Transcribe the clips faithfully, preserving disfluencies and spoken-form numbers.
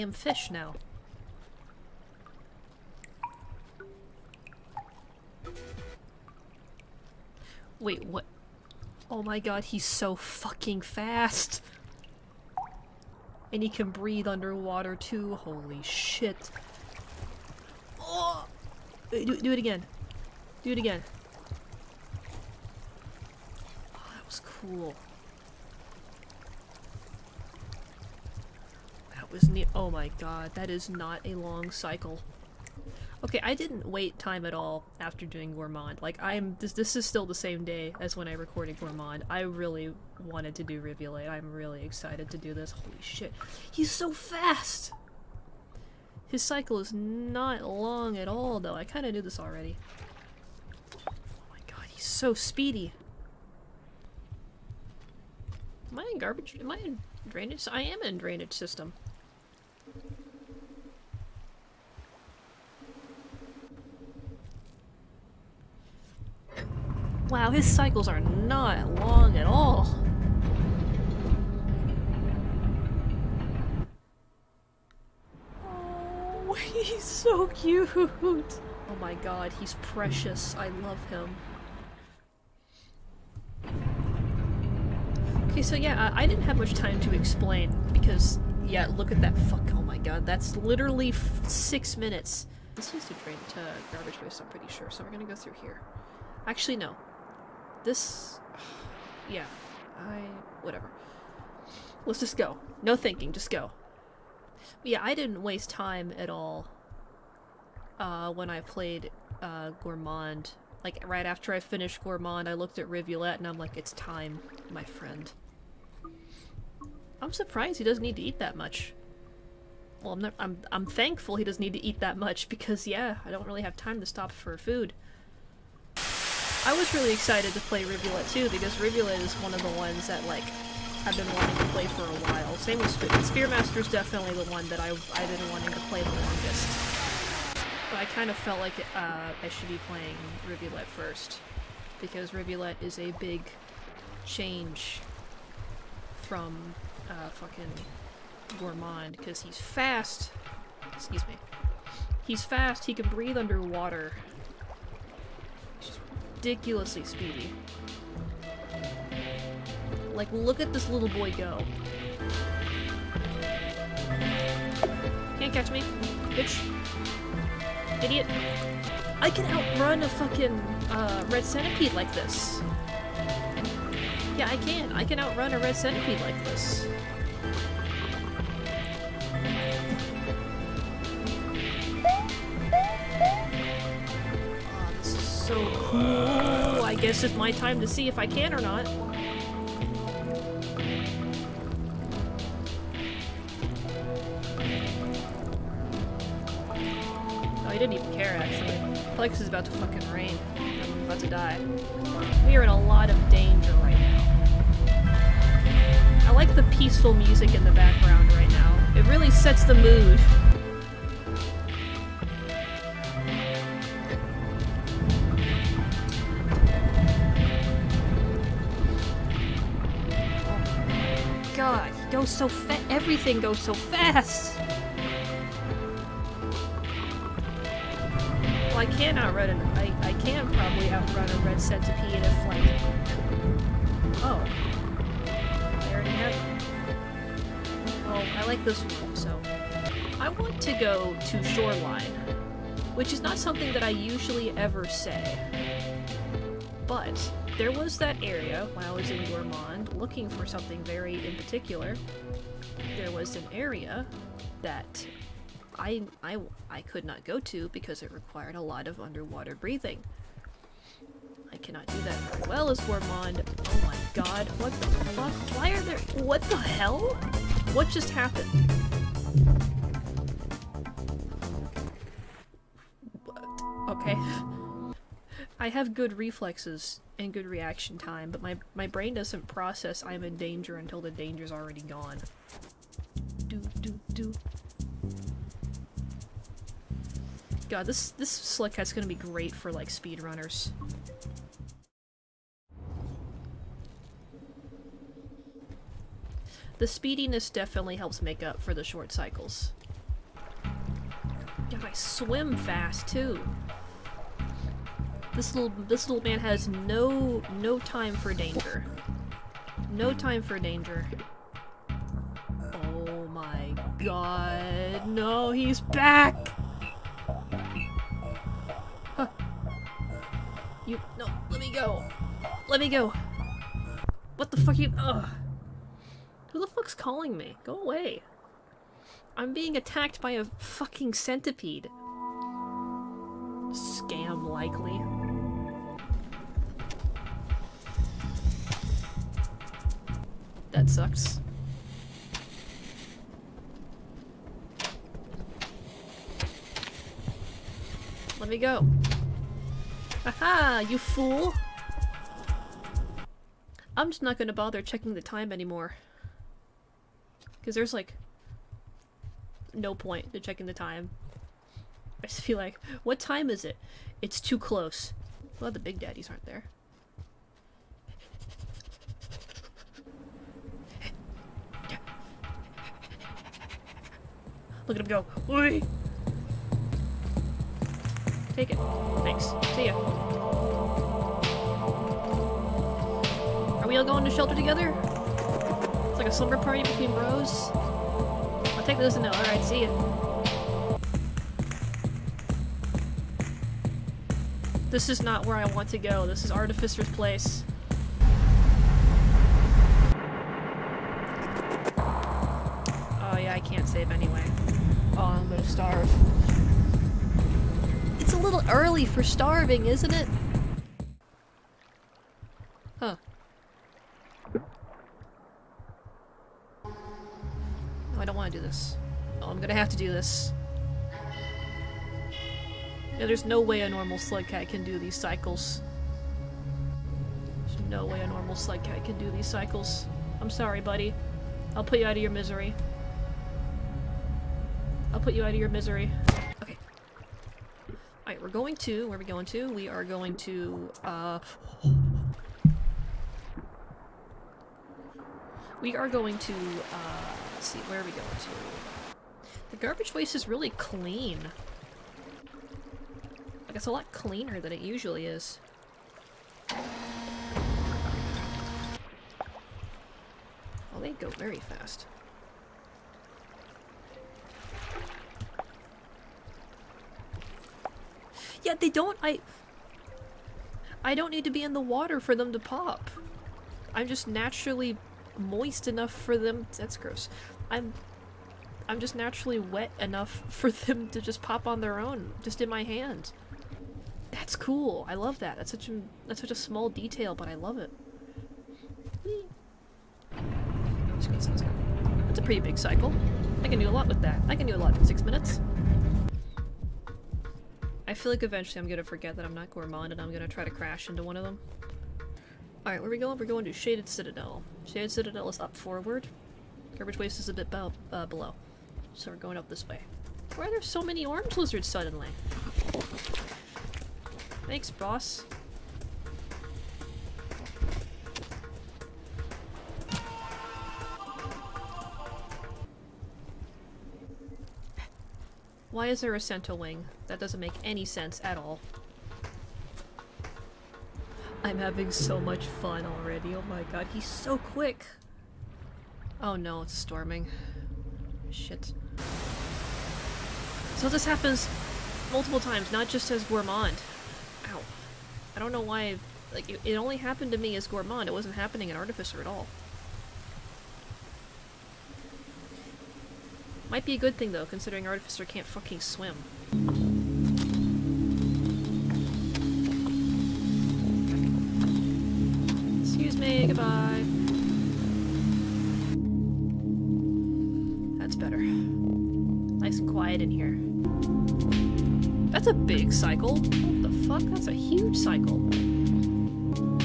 am fish now. Wait, what? Oh my god, he's so fucking fast! And he can breathe underwater too, holy shit. Oh! Do, do it again. Do it again. Oh, that was cool. That was neat. Oh my god, that is not a long cycle. Okay, I didn't wait time at all after doing Gourmand. Like, I'm- this, this is still the same day as when I recorded Gourmand. I really wanted to do Rivulet. I'm really excited to do this. Holy shit. He's so fast! His cycle is not long at all, though. I kinda knew this already. Oh my god, he's so speedy. Am I in garbage- am I in drainage? I am in drainage system. Wow, his cycles are not long at all. Oh, he's so cute. Oh my god, he's precious. I love him. Okay, so yeah, I, I didn't have much time to explain because, yeah, look at that fuck. Oh my god, that's literally f six minutes. This used to drain to garbage waste, I'm pretty sure, so we're gonna go through here. Actually, no. This... yeah. I... whatever. Let's just go. No thinking, just go. But yeah, I didn't waste time at all uh, when I played uh, Gourmand. Like, right after I finished Gourmand, I looked at Rivulet and I'm like, it's time, my friend. I'm surprised he doesn't need to eat that much. Well, I'm, not, I'm, I'm thankful he doesn't need to eat that much because, yeah, I don't really have time to stop for food. I was really excited to play Rivulet too, because Rivulet is one of the ones that, like, I've been wanting to play for a while. Same with Spe Spearmaster's definitely the one that I, I've been wanting to play the longest. But I kind of felt like uh, I should be playing Rivulet first, because Rivulet is a big change from uh, fucking Gourmand, because he's fast. Excuse me. He's fast, he can breathe underwater. Ridiculously speedy. Like, look at this little boy go. Can't catch me, bitch. Idiot. I can outrun a fucking uh, red centipede like this. Yeah, I can. I can outrun a red centipede like this. So cool. I guess it's my time to see if I can or not. Oh, he didn't even care, actually. Plex is about to fucking rain. I'm about to die. We are in a lot of danger right now. I like the peaceful music in the background right now. It really sets the mood. So fa everything goes so fast. Well, I can outrun an I I can probably outrun a red centipede if like oh, I already have it. Oh, I like this one. So I want to go to Shoreline, which is not something that I usually ever say, but. There was that area, when I was in Wormond, looking for something very in particular, there was an area that I, I, I could not go to because it required a lot of underwater breathing. I cannot do that very well as Wormond. Oh my god, what the fuck? Why are there- what the hell? What just happened? What? Okay. I have good reflexes and good reaction time, but my, my brain doesn't process I'm in danger until the danger's already gone. Do do do. God, this this slick hat's gonna be great for like speedrunners. The speediness definitely helps make up for the short cycles. I swim fast too. This little this little man has no no time for danger. No time for danger. Oh my god. No, he's back. Huh. You no, let me go. Let me go. What the fuck you ugh. Who the fuck's calling me? Go away. I'm being attacked by a fucking centipede. Scam likely. That sucks. Let me go. Haha, you fool! I'm just not gonna bother checking the time anymore. Because there's like no point to checking the time. I just feel like, what time is it? It's too close. Well, the big daddies aren't there. Look at him go. Oi! Take it. Thanks. See ya. Are we all going to shelter together? It's like a slumber party between bros. I'll take those and no. Alright, see ya. This is not where I want to go. This is Artificer's place. Oh yeah, I can't save anyway. Oh, I'm gonna starve. It's a little early for starving, isn't it? Huh. No, I don't want to do this. Oh, I'm gonna have to do this. Yeah, there's no way a normal sled cat can do these cycles. There's no way a normal sled cat can do these cycles. I'm sorry, buddy. I'll put you out of your misery. I'll put you out of your misery. Okay. Alright, we're going to... Where are we going to? We are going to... Uh... We are going to... Uh... Let's see, where are we going to? The garbage waste is really clean. Like, it's a lot cleaner than it usually is. Well, they go very fast. Yeah, they don't- I- I don't need to be in the water for them to pop. I'm just naturally moist enough for them- that's gross. I'm- I'm just naturally wet enough for them to just pop on their own, just in my hand. That's cool! I love that. That's such a- that's such a small detail, but I love it. That's good, that's good. That's a pretty big cycle. I can do a lot with that. I can do a lot in six minutes. I feel like eventually I'm gonna forget that I'm not Gourmand and I'm gonna try to crash into one of them. Alright, where are we going? We're going to Shaded Citadel. Shaded Citadel is up forward. Garbage Waste is a bit uh, below. So we're going up this way. Why are there so many orange lizards suddenly? Thanks, boss. Why is there a central wing? That doesn't make any sense at all. I'm having so much fun already. Oh my god, he's so quick. Oh no, it's storming. Shit. So this happens multiple times, not just as Gourmand. Ow. I don't know why, like, it, it only happened to me as Gourmand. It wasn't happening in Artificer at all. Might be a good thing, though, considering Artificer can't fucking swim. Excuse me, goodbye. That's better. Nice and quiet in here. That's a big cycle. What the fuck? That's a huge cycle.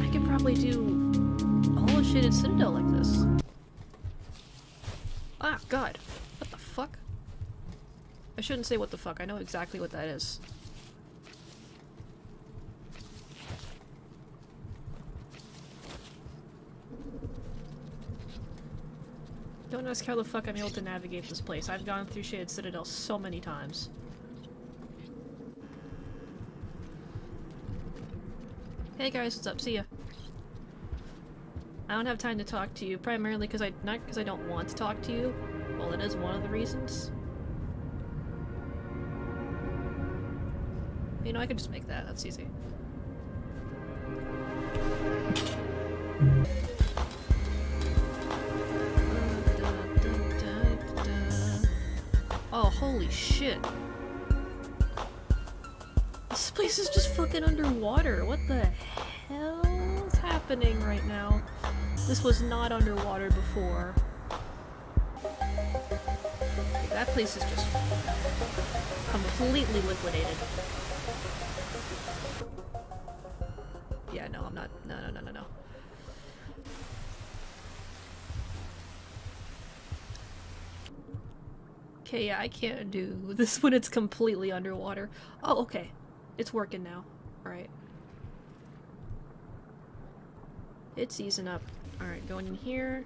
I could probably do a whole Shaded Citadel like this. Ah, god. I shouldn't say what the fuck, I know exactly what that is. Don't ask how the fuck I'm able to navigate this place. I've gone through Shaded Citadel so many times. Hey guys, what's up? See ya. I don't have time to talk to you, primarily because I- not because I don't want to talk to you. Well, that is one of the reasons. You know, I could just make that. That's easy. Oh, holy shit. This place is just fucking underwater. What the hell is happening right now? This was not underwater before. That place is just completely liquidated. Yeah, no, I'm not. No, no, no, no, no. Okay, yeah, I can't do this when it's completely underwater. Oh, okay. It's working now. Alright. It's easing up. Alright, going in here.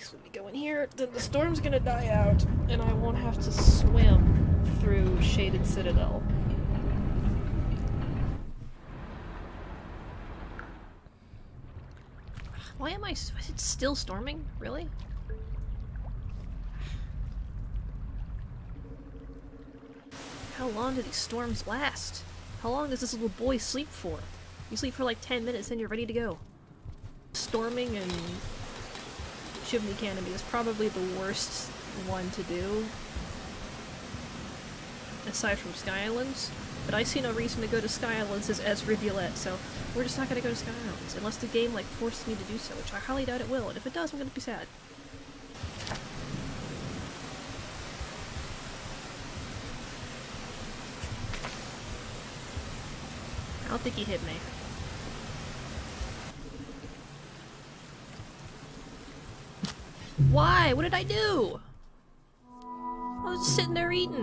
Let me go in here, then the storm's gonna die out, and I won't have to swim through Shaded Citadel. Why am I- is it still storming? Really? How long do these storms last? How long does this little boy sleep for? You sleep for like ten minutes and you're ready to go. Storming and chimney canopy is probably the worst one to do, aside from Sky Islands, but I see no reason to go to Sky Islands as, as Rivulet, so we're just not gonna go to Sky Islands, unless the game like forces me to do so, which I highly doubt it will, and if it does, I'm gonna be sad. I don't think he hit me. Why? What did I do? I was just sitting there eating.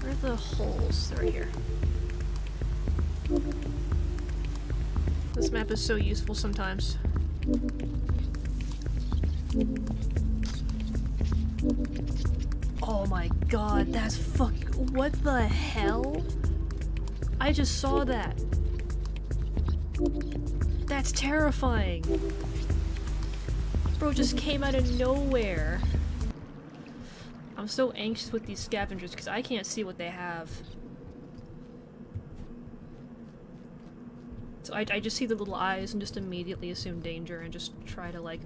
Where are the holes? They're here. This map is so useful sometimes. Oh my god, that's fucking- what the hell? I just saw that. That's terrifying. Bro just came out of nowhere. I'm so anxious with these scavengers because I can't see what they have. So I, I just see the little eyes and just immediately assume danger and just try to like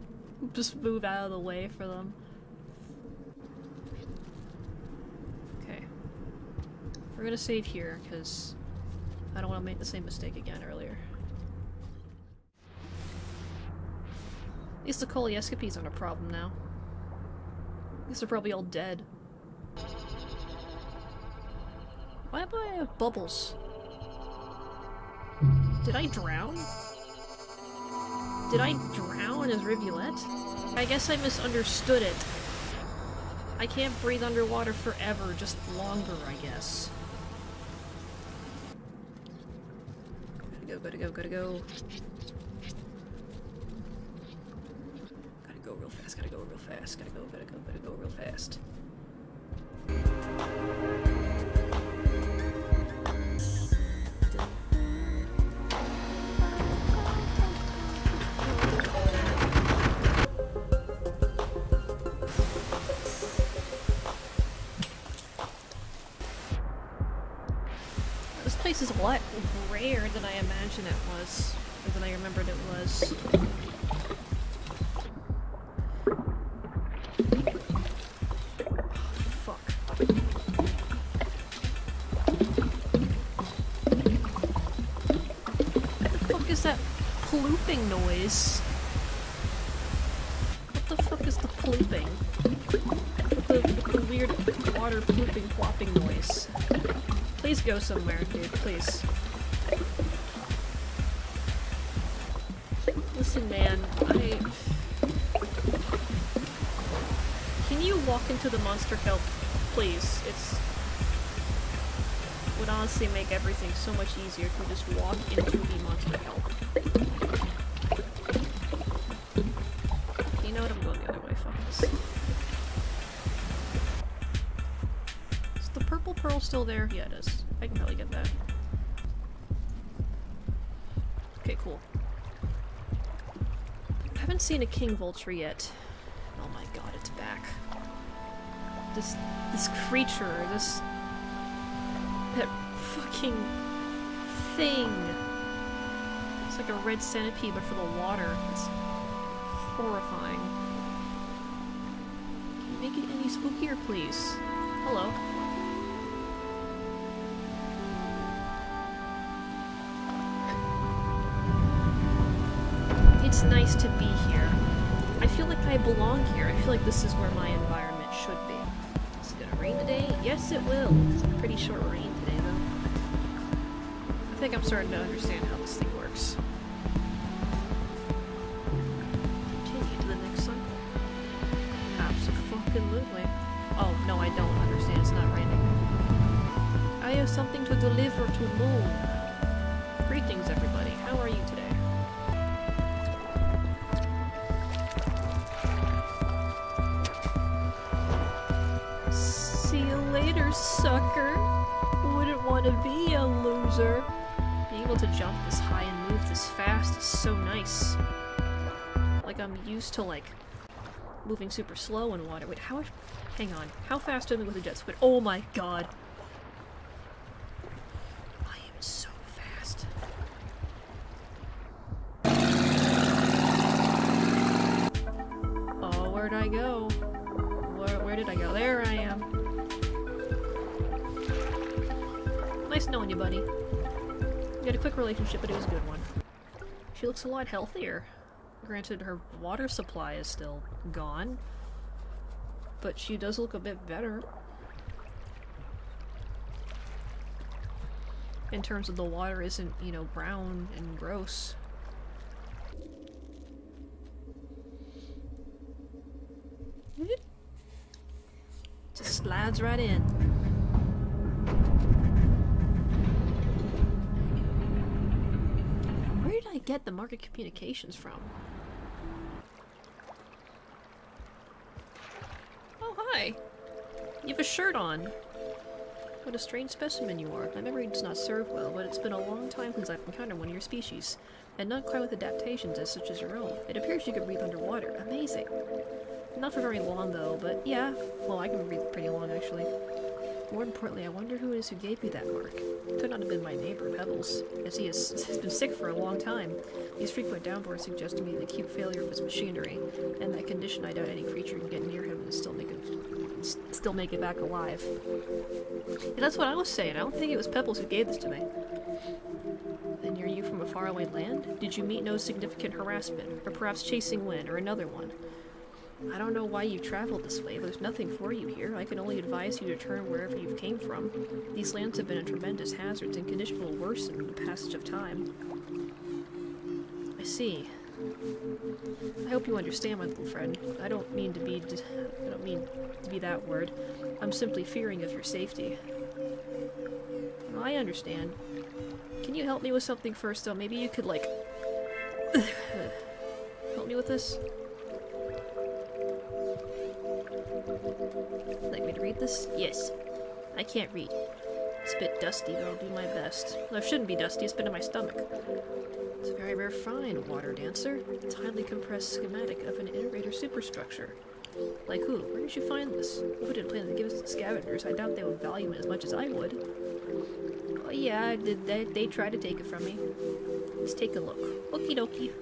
just move out of the way for them. Okay. We're gonna save here because I don't want to make the same mistake again earlier. At least the Coalescipedes aren't a problem now. At least they're probably all dead. Why do I have bubbles? Did I drown? Did I drown as Rivulet? I guess I misunderstood it. I can't breathe underwater forever, just longer, I guess. Gotta go, gotta go, gotta go. Fast, gotta go real fast, gotta go, gotta go, gotta go real fast. This place is a lot rarer than I imagined it was, or than I remembered it was. Noise. What the fuck is the plooping? With the, with the weird water plooping plopping noise. Please go somewhere, dude, please. Listen, man, I... Can you walk into the monster kelp, please? It's... would honestly make everything so much easier if you just walk into the monster kelp. Still there? Yeah, it is. I can probably get that. Okay, cool. I haven't seen a king vulture yet. Oh my god, it's back. This this creature, this that fucking thing. It's like a red centipede, but for the water. It's horrifying. Can you make it any spookier, please? Hello. It's nice to be here. I feel like I belong here. I feel like this is where my environment should be. Is it gonna rain today? Yes, it will. It's a pretty short rain today, though. I think I'm starting to understand how this thing works. Continue to the next cycle. Absolutely. Oh, no, I don't understand. It's not raining. I have something to deliver to Moon. Greetings, everybody. How are you today? Sucker. Wouldn't want to be a loser. Being able to jump this high and move this fast is so nice. Like, I'm used to, like, moving super slow in water. Wait, how- hang on. How fast am I with the jet squid? Oh my god! I am so fast. Oh, where'd I go? Where, where did I go? There I am. Nice knowing you, buddy. We had a quick relationship, but it was a good one. She looks a lot healthier. Granted, her water supply is still gone, but she does look a bit better. In terms of the water isn't, you know, brown and gross. Just slides right in. Where did I get the market communications from? Oh, hi! You have a shirt on! What a strange specimen you are. My memory does not serve well, but it's been a long time since I've encountered one of your species, and not quite with adaptations as such as your own. It appears you can breathe underwater. Amazing! Not for very long, though, but yeah. Well, I can breathe pretty long, actually. More importantly, I wonder who it is who gave me that mark. It could not have been my neighbor, Pebbles, as he has, has been sick for a long time. These frequent downpours suggest to me the acute failure of his machinery, and that condition I doubt any creature can get near him and still make it, still make it back alive. And that's what I was saying, I don't think it was Pebbles who gave this to me. Then you're you from a faraway land? Did you meet no significant harassment, or perhaps chasing wind, or another one? I don't know why you traveled this way, but there's nothing for you here. I can only advise you to turn wherever you came from. These lands have been a tremendous hazard, and condition will worsen with the passage of time. I see. I hope you understand, my little friend. I don't mean to be d I don't mean to be that word. I'm simply fearing of your safety. I understand. Can you help me with something first, though? Maybe you could, like... help me with this? Like me to read this? Yes. I can't read. It's a bit dusty, but I'll do my best. Well, it shouldn't be dusty, it's been in my stomach. It's a very rare find, water dancer. It's a highly compressed schematic of an iterator superstructure. Like who? Where did you find this? Who didn't plan to give us the scavengers? I doubt they would value it as much as I would. Oh yeah, they, they try to take it from me. Let's take a look. Okie dokie.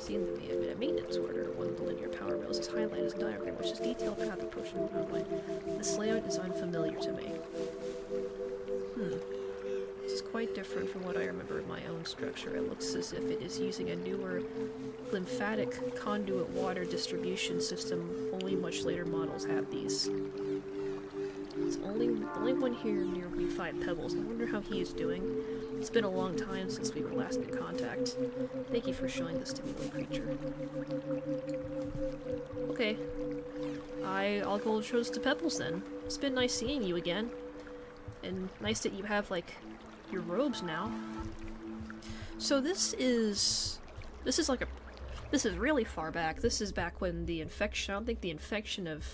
Seems to be a bit of maintenance order. One of the linear power rails is highlighted as a diagram, which is detailed path approaching the runway. This layout is unfamiliar to me. Hmm. This is quite different from what I remember of my own structure. It looks as if it is using a newer lymphatic conduit water distribution system. Only much later models have these. It's only the only one here near me, Five Pebbles. I wonder how he is doing. It's been a long time since we were last in contact. Thank you for showing this to me, little creature. Okay. I, I'll go show this to Pebbles then. It's been nice seeing you again. And nice that you have, like, your robes now. So this is... This is like a... This is really far back. This is back when the infection... I don't think the infection of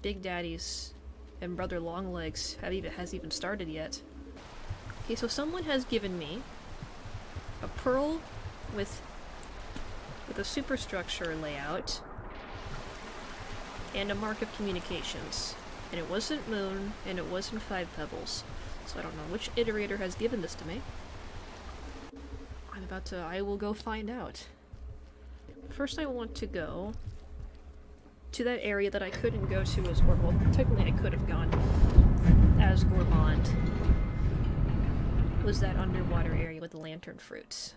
Big Daddy's and Brother Longlegs have even, has even started yet. Okay, so someone has given me a pearl with with a superstructure layout and a mark of communications. And it wasn't Moon, and it wasn't Five Pebbles. So I don't know which iterator has given this to me. I'm about to... I will go find out. First I want to go to that area that I couldn't go to as well. Well, technically I could have gone as Gourmand. Was that underwater area with the lantern fruits.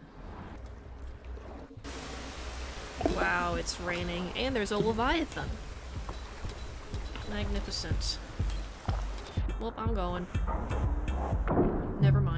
Wow, it's raining. And there's a Leviathan. Magnificent. Well, I'm going. Never mind.